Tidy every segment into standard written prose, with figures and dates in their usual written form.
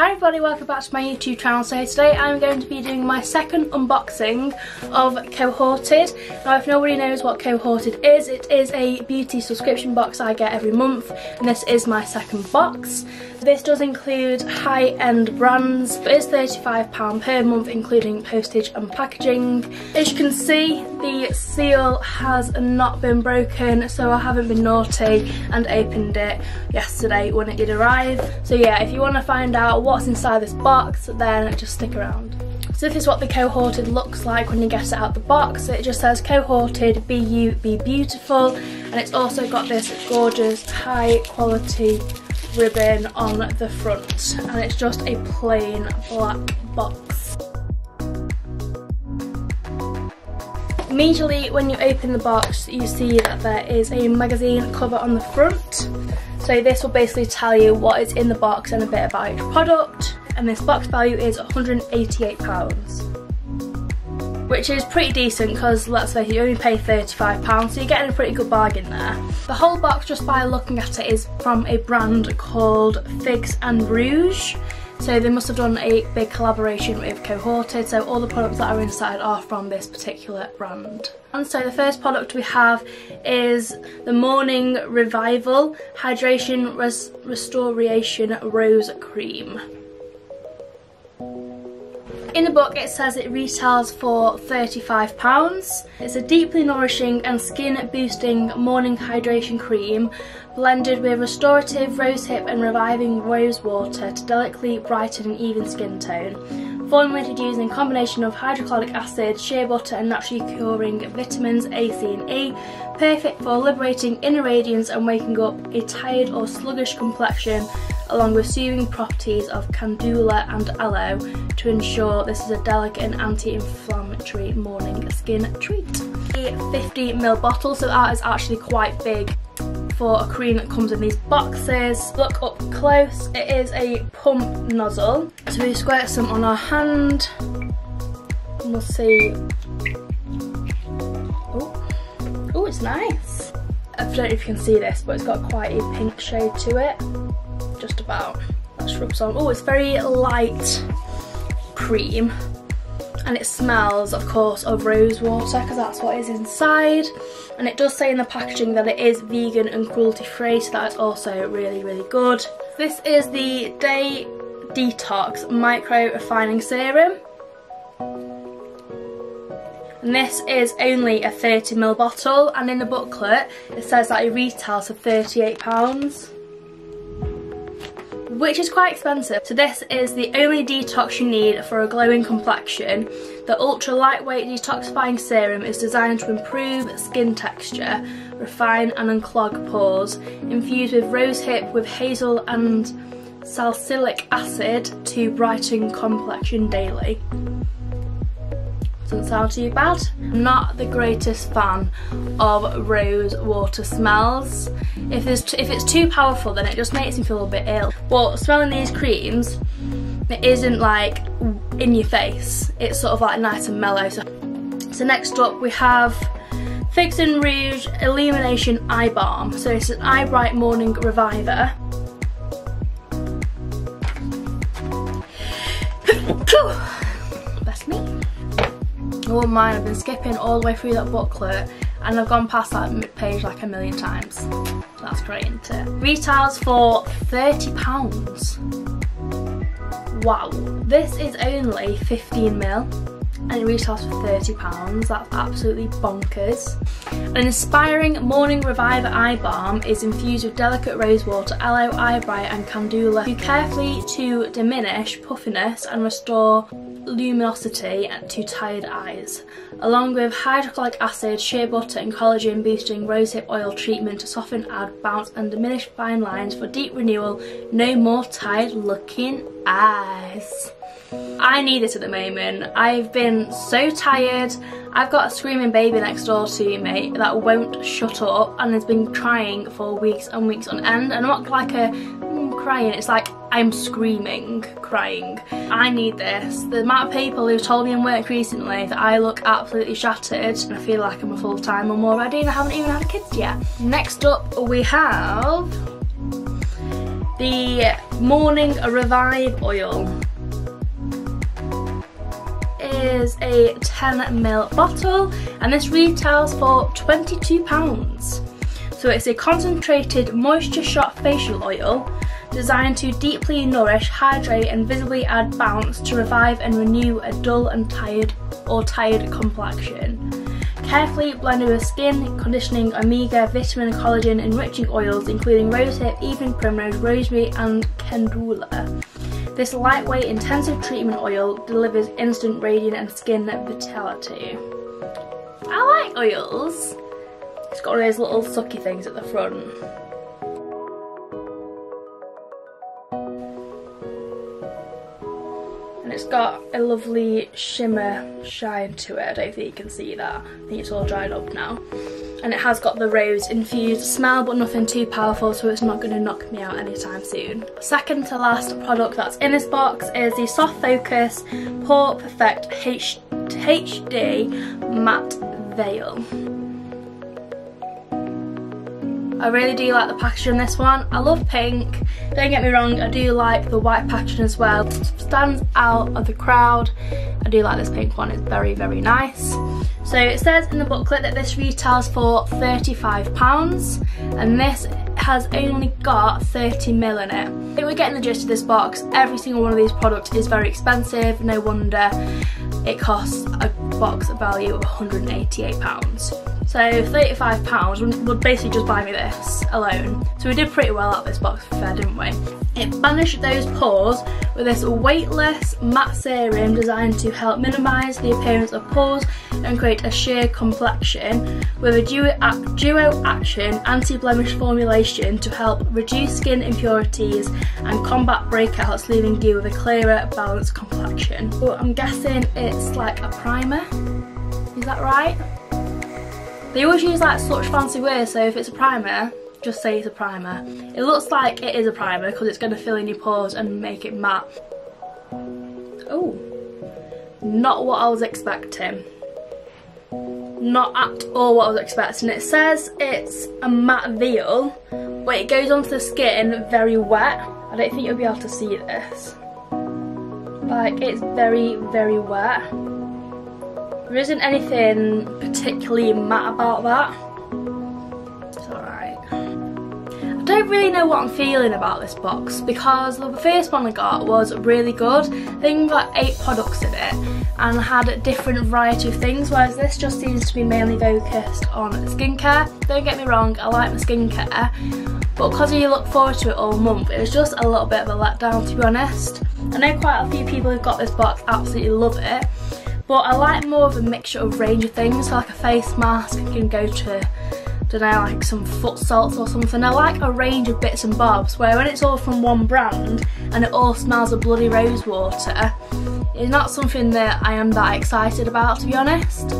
Hi everybody, welcome back to my YouTube channel. So today I'm going to be doing my second unboxing of Cohorted. Now if nobody knows what Cohorted is, it is a beauty subscription box I get every month, and this is my second box. This does include high-end brands. It is £35 per month including postage and packaging. As you can see, the seal has not been broken, so I haven't been naughty and opened it yesterday when it did arrive. So yeah, if you want to find out what's inside this box, then just stick around. So this is what the Cohorted looks like when you get it out of the box. It just says Cohorted, be you, be beautiful, and it's also got this gorgeous high quality ribbon on the front, and it's just a plain black box. Immediately when you open the box, you see that there is a magazine cover on the front. So this will basically tell you what is in the box and a bit about each product. And this box value is £188, which is pretty decent because, let's face it, you only pay £35, so you're getting a pretty good bargain there. The whole box, just by looking at it, is from a brand called Figs and Rouge. So they must have done a big collaboration with Cohorted, so all the products that are inside are from this particular brand. And so the first product we have is the Morning Revival Hydration Restoration Rose Cream. In the book it says it retails for £35. It's a deeply nourishing and skin boosting morning hydration cream blended with restorative rosehip and reviving rose water to delicately brighten an even skin tone. Formulated using a combination of hydrochloric acid, shea butter and naturally curing vitamins A, C and E. Perfect for liberating inner radiance and waking up a tired or sluggish complexion, along with soothing properties of calendula and aloe to ensure this is a delicate and anti-inflammatory morning skin treat. A 50ml bottle, so that is actually quite big for a cream that comes in these boxes. Look up close, it is a pump nozzle. So we squirt some on our hand and we'll see. Oh, it's nice. I don't know if you can see this, but it's got quite a pink shade to it. Just about. Let's rub some. Oh, it's very light cream, and it smells, of course, of rose water because that's what is inside. And it does say in the packaging that it is vegan and cruelty free, so that is also really, really good. This is the Day Detox Micro Refining Serum, and this is only a 30ml bottle. And in the booklet, it says that it retails for £38. Which is quite expensive. So this is the only detox you need for a glowing complexion. The ultra lightweight detoxifying serum is designed to improve skin texture, refine and unclog pores. Infused with rosehip with hazel and salicylic acid to brighten complexion daily. Doesn't sound too bad. I'm not the greatest fan of rose water smells. If it's too powerful, then it just makes me feel a bit ill. But smelling these creams, it isn't like in your face. It's sort of like nice and mellow. So next up we have Figs and Rouge Illumination Eye Balm. So it's an Eye Bright Morning Reviver. Bless me. Oh, mine, I've been skipping all the way through that booklet and I've gone past that page like a million times. That's great, isn't it? Retails for £30. Wow. This is only 15ml and it retails for £30. That's absolutely bonkers. An inspiring morning reviver eye balm is infused with delicate rose water, aloe, eye bright and calendula carefully to diminish puffiness and restore luminosity to tired eyes, along with hydrochloric acid, shea butter and collagen boosting rosehip oil treatment to soften, add bounce and diminish fine lines for deep renewal, no more tired looking eyes. I need this at the moment. I've been so tired. I've got a screaming baby next door to me that won't shut up and has been crying for weeks and weeks on end, and not like a crying, it's like I'm screaming, crying. I need this. The amount of people who've told me in work recently that I look absolutely shattered, and I feel like I'm a full-time mum already and I haven't even had kids yet. Next up we have the Morning Revive Oil. Is a 10ml bottle, and this retails for £22. So it's a concentrated moisture shot facial oil designed to deeply nourish, hydrate and visibly add bounce to revive and renew a dull and tired complexion. Carefully blended with skin conditioning, omega, vitamin, collagen enriching oils including rosehip, evening primrose, rosemary and calendula. This lightweight, intensive treatment oil delivers instant radiant and skin vitality. I like oils. It's got all those little sucky things at the front. And it's got a lovely shimmer shine to it. I don't think you can see that. I think it's all dried up now. And it has got the rose infused smell, but nothing too powerful, so it's not going to knock me out anytime soon. Second to last product that's in this box is the Soft Focus Pore Perfect HD Matte Veil. I really do like the packaging on this one. I love pink, don't get me wrong, I do like the white packaging as well. It stands out of the crowd. I do like this pink one, it's very, very nice. So it says in the booklet that this retails for £35 and this has only got 30ml in it. I think we're getting the gist of this box. Every single one of these products is very expensive, no wonder it costs a box value of £188. So £35 would basically just buy me this alone. So we did pretty well out of this box, fair, didn't we? It banished those pores with this weightless matte serum designed to help minimise the appearance of pores and create a sheer complexion with a duo action anti-blemish formulation to help reduce skin impurities and combat breakouts, leaving you with a clearer, balanced complexion. But I'm guessing it's like a primer, is that right? They always use like such fancy words, so if it's a primer, just say it's a primer. It looks like it is a primer because it's going to fill in your pores and make it matte. Oh, not what I was expecting. Not at all what I was expecting. It says it's a matte veil, but it goes onto the skin very wet. I don't think you'll be able to see this. Like, it's very, very wet. There isn't anything particularly matte about that. It's alright. I don't really know what I'm feeling about this box because the first one I got was really good. I think I got 8 products in it. And had a different variety of things, whereas this just seems to be mainly focused on skincare. Don't get me wrong, I like my skincare, but because you look forward to it all month, it was just a little bit of a letdown, to be honest. I know quite a few people who've got this box absolutely love it, but I like more of a mixture of range of things, so like a face mask, I can go to, don't know, like some foot salts or something. I like a range of bits and bobs, where when it's all from one brand and it all smells of bloody rose water, it's not something that I am that excited about, to be honest.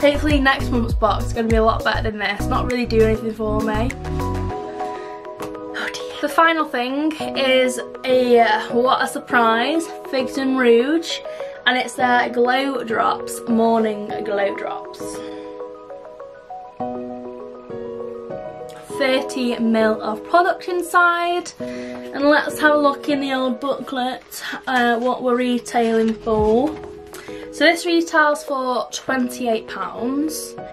Hopefully next month's box is going to be a lot better than this, not really doing anything for me. Oh dear. The final thing is a, what a surprise, Figs and Rouge, and it's their Glow Drops, Morning Glow Drops. 30ml of product inside, and let's have a look in the old booklet what we're retailing for. So this retails for £28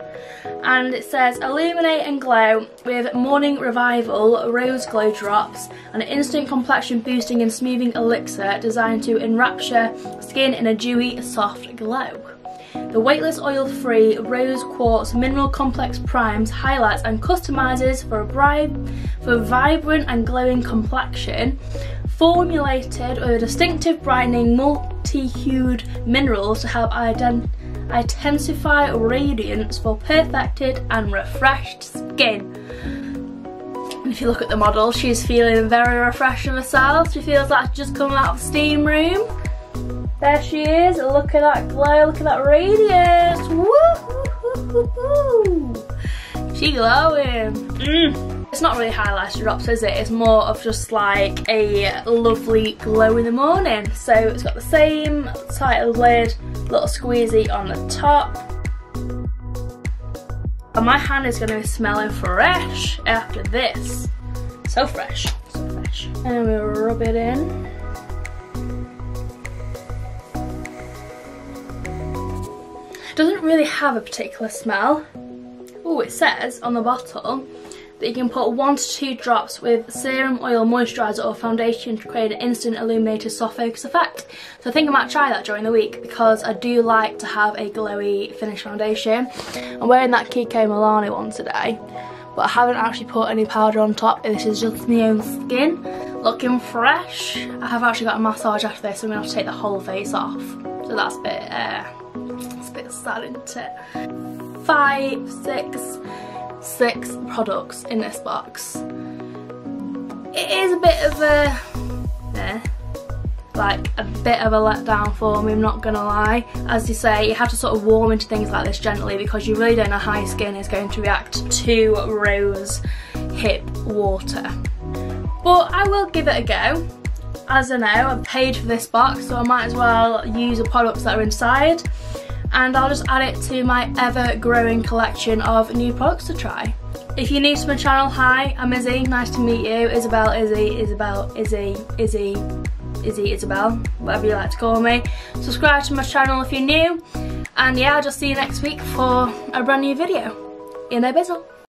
and it says illuminate and glow with Morning Revival Rose Glow Drops, an instant complexion boosting and smoothing elixir designed to enrapture skin in a dewy, soft glow. The weightless, oil-free rose quartz mineral complex primes, highlights and customizes for a vibrant and glowing complexion, formulated with a distinctive brightening multi-hued minerals to help intensify radiance for perfected and refreshed skin. And if you look at the model, she's feeling very refreshed herself. She feels like she's just coming out of the steam room. There she is, look at that glow, look at that radiance, woo! She glowing. It's not really highlighter drops, is it? It's more of just like a lovely glow in the morning. So it's got the same title lid, little squeezy on the top. And my hand is going to be smelling fresh after this. So fresh, so fresh. much, and we'll rub it in. It doesn't really have a particular smell. Oh, it says on the bottle that you can put 1 to 2 drops with serum, oil, moisturiser or foundation to create an instant illuminated soft focus effect. So I think I might try that during the week, because I do like to have a glowy finish foundation. I'm wearing that Kiko Milano one today, but I haven't actually put any powder on top. This is just my own skin looking fresh. I have actually got a massage after this, so I'm going to have to take the whole face off. So that's a bit, sad, isn't it? 5, 6 products in this box. It is a bit of a letdown for me, I'm not gonna lie. As you say, you have to sort of warm into things like this gently, because you really don't know how your skin is going to react to rose hip water. But I will give it a go. As I know, I've paid for this box, so I might as well use the products that are inside, and I'll just add it to my ever-growing collection of new products to try. If you're new to my channel, hi, I'm Izzy, nice to meet you. Isabel, Izzy, Isabel, Izzy, Izzy, Izzy, Isabel, whatever you like to call me. Subscribe to my channel if you're new, and yeah, I'll just see you next week for a brand new video. In a bizzle.